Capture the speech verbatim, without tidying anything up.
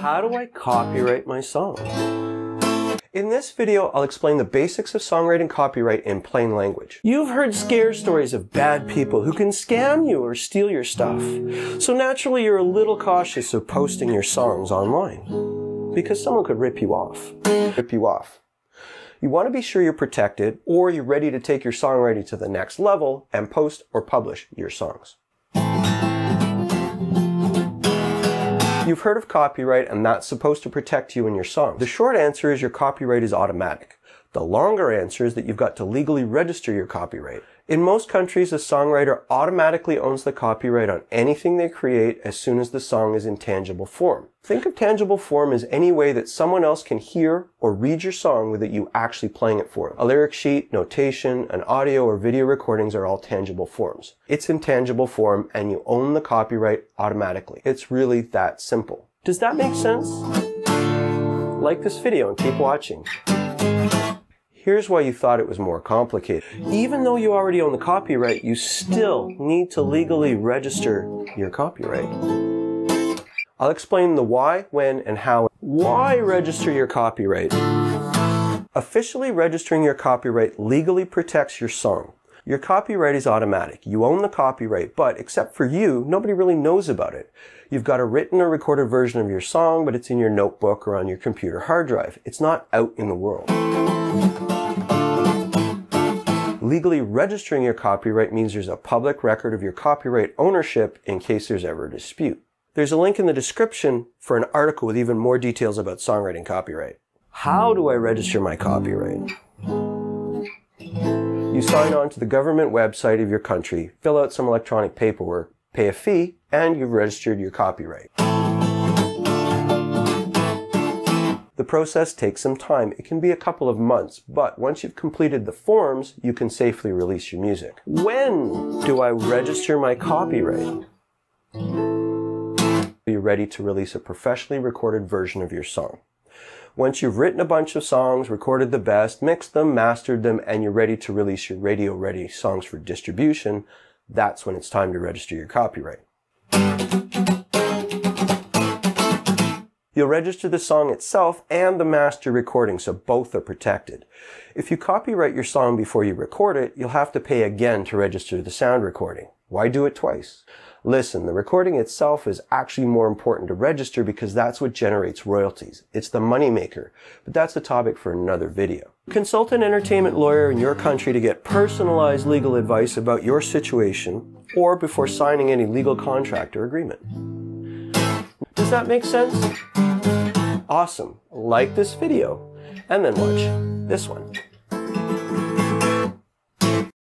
How do I copyright my song? In this video, I'll explain the basics of songwriting copyright in plain language. You've heard scare stories of bad people who can scam you or steal your stuff. So naturally, you're a little cautious of posting your songs online because someone could rip you off. Rip you off. You want to be sure you're protected or you're ready to take your songwriting to the next level and post or publish your songs. You've heard of copyright, and that's supposed to protect you and your song. The short answer is your copyright is automatic. The longer answer is that you've got to legally register your copyright. In most countries, a songwriter automatically owns the copyright on anything they create as soon as the song is in tangible form. Think of tangible form as any way that someone else can hear or read your song without you actually playing it for them. A lyric sheet, notation, an audio or video recordings are all tangible forms. It's in tangible form and you own the copyright automatically. It's really that simple. Does that make sense? Like this video and keep watching. Here's why you thought it was more complicated. Even though you already own the copyright, you still need to legally register your copyright. I'll explain the why, when, and how. Why register your copyright? Officially registering your copyright legally protects your song. Your copyright is automatic. You own the copyright, but except for you, nobody really knows about it. You've got a written or recorded version of your song, but it's in your notebook or on your computer hard drive. It's not out in the world. Legally registering your copyright means there's a public record of your copyright ownership in case there's ever a dispute. There's a link in the description for an article with even more details about songwriting copyright. How do I register my copyright? You sign on to the government website of your country, fill out some electronic paperwork, pay a fee, and you've registered your copyright. The process takes some time. It can be a couple of months, but once you've completed the forms, you can safely release your music. When do I register my copyright? You're ready to release a professionally recorded version of your song. Once you've written a bunch of songs, recorded the best, mixed them, mastered them, and you're ready to release your radio-ready songs for distribution, that's when it's time to register your copyright. You'll register the song itself and the master recording, so both are protected. If you copyright your song before you record it, you'll have to pay again to register the sound recording. Why do it twice? Listen, the recording itself is actually more important to register because that's what generates royalties. It's the moneymaker, but that's a topic for another video. Consult an entertainment lawyer in your country to get personalized legal advice about your situation or before signing any legal contract or agreement. Does that make sense? Awesome. Like this video and then watch this one.